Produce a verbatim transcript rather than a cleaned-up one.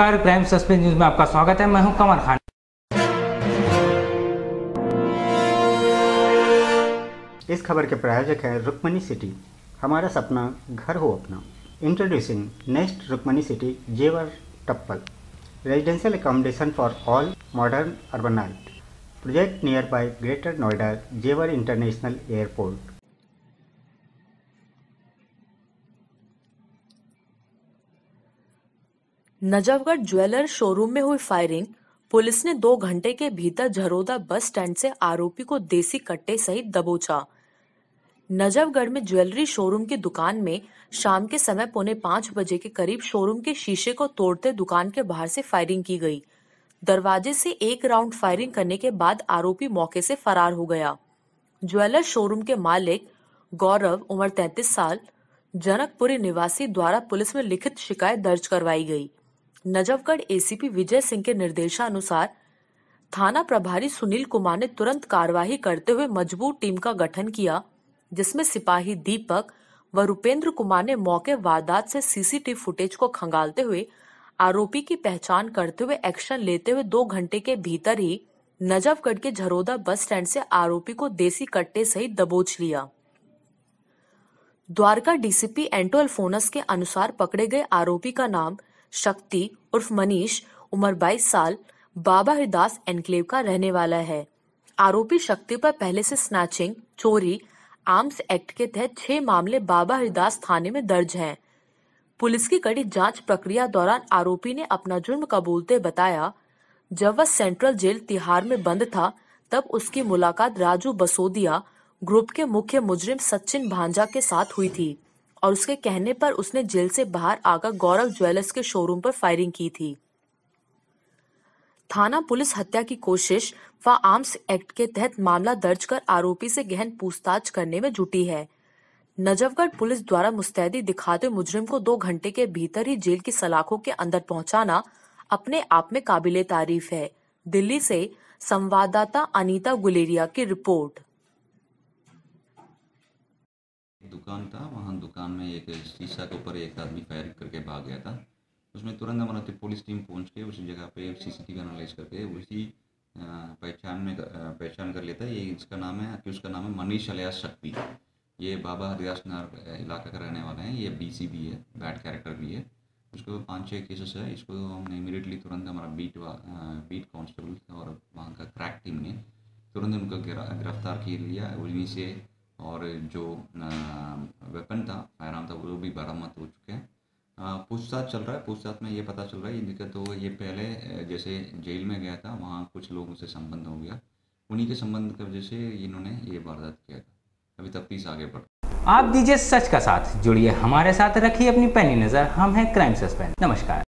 नमस्कार, crime suspense news में आपका स्वागत है। मैं हूं कमर खान। इस खबर के प्रायोजक है रुक्मणी सिटी, हमारा सपना घर हो अपना। Introducing next Rukmani city Jewar Tappal residential accommodation for all modern urbanite project near by greater Noida Jewar international airport. Najafgarh jeweller showroom में हुई फायरिंग, पुलिस ने दो घंटे के भीतर झड़ौदा बस स्टैंड से आरोपी को देसी कट्टे सहित दबोचा। नजाफगढ़ में ज्वेलरी शोरूम की दुकान में शाम के समय पौने पाँच बजे के करीब शोरूम के शीशे को तोड़ते दुकान के बाहर से फायरिंग की गई। दरवाजे से एक राउंड फायरिंग करने के बाद आरोपी मौके से फरार हो गया। ज्वेलर शोरूम के मालिक गौरव उम्र तैंतीस साल जनकपुरी निवासी द्वारा पुलिस में लिखित शिकायत दर्ज करवाई गयी। नजाफगढ़ एसीपी विजय सिंह के निर्देशानुसार थाना प्रभारी सुनील कुमार ने तुरंत कार्यवाही करते हुए मजबूत टीम का गठन किया, जिसमें सिपाही दीपक व रुपेंद्र कुमार ने मौके वारदात से सीसीटीवी फुटेज को खंगालते हुए आरोपी की पहचान करते हुए एक्शन लेते हुए दो घंटे के भीतर ही नजाफगढ़ के झड़ौदा बस स्टैंड से आरोपी को देसी कट्टे सहित दबोच लिया। द्वारका डीसीपी एंटो अल्फोनस के अनुसार पकड़े गए आरोपी का नाम शक्ति उर्फ मनीष उम्र बाईस साल बाबा हरिदास एनक्लेव का रहने वाला है। आरोपी शक्ति पर पहले से स्नैचिंग, चोरी, आर्म्स एक्ट के तहत छह मामले बाबा हरिदास थाने में दर्ज हैं। पुलिस की कड़ी जांच प्रक्रिया दौरान आरोपी ने अपना जुर्म कबूलते बताया, जब वह सेंट्रल जेल तिहार में बंद था तब उसकी मुलाकात राजू बसोदिया ग्रुप के मुख्य मुजरिम सचिन भांजा के साथ हुई थी और उसके कहने पर उसने जेल से बाहर आकर गौरव ज्वेलर्स के शोरूम पर फायरिंग की थी। थाना पुलिस हत्या की कोशिश व आर्म्स एक्ट के तहत मामला दर्ज कर आरोपी से गहन पूछताछ करने में जुटी है। नजाफगढ़ पुलिस द्वारा मुस्तैदी दिखाते मुजरिम को दो घंटे के भीतर ही जेल की सलाखों के अंदर पहुंचाना अपने आप में काबिले तारीफ है। दिल्ली से संवाददाता अनीता गुलेरिया की रिपोर्ट। दुकान था, वहाँ दुकान में एक शीशा के ऊपर एक आदमी फायर करके भाग गया था। उसमें तुरंत हमारी पुलिस टीम पहुँच के उस जगह पे सीसीटीवी एनालाइज करके उसी पहचान में पहचान कर लेता है। ये इसका नाम है कि उसका नाम है मनीष अलियास शक्ति। ये बाबा हरिदास इलाका का रहने वाला है। ये बीसी भी है, बैड कैरेक्टर भी है। उसको पाँच छः केसेस है। इसको हमने इमीडिएटली तुरंत हमारा बीट बीट कांस्टेबल और वहाँ का क्रैक टीम ने तुरंत उनको गिरफ्तार कर लिया। उन्हीं से और जो वेपन था, फायरआर्म था, वो भी बरामद हो चुके हैं। पूछताछ चल रहा है। पूछताछ में ये पता चल रहा है इनका तो ये पहले जैसे जेल में गया था, वहाँ कुछ लोगों से संबंध हो गया। उन्हीं के संबंध की वजह से इन्होंने ये वारदात किया था। अभी तफ्तीश आगे बढ़। आप दीजिए सच का साथ, जुड़िए हमारे साथ, रखिए अपनी पैनी नज़र। हम हैं क्राइम सस्पेंस। नमस्कार।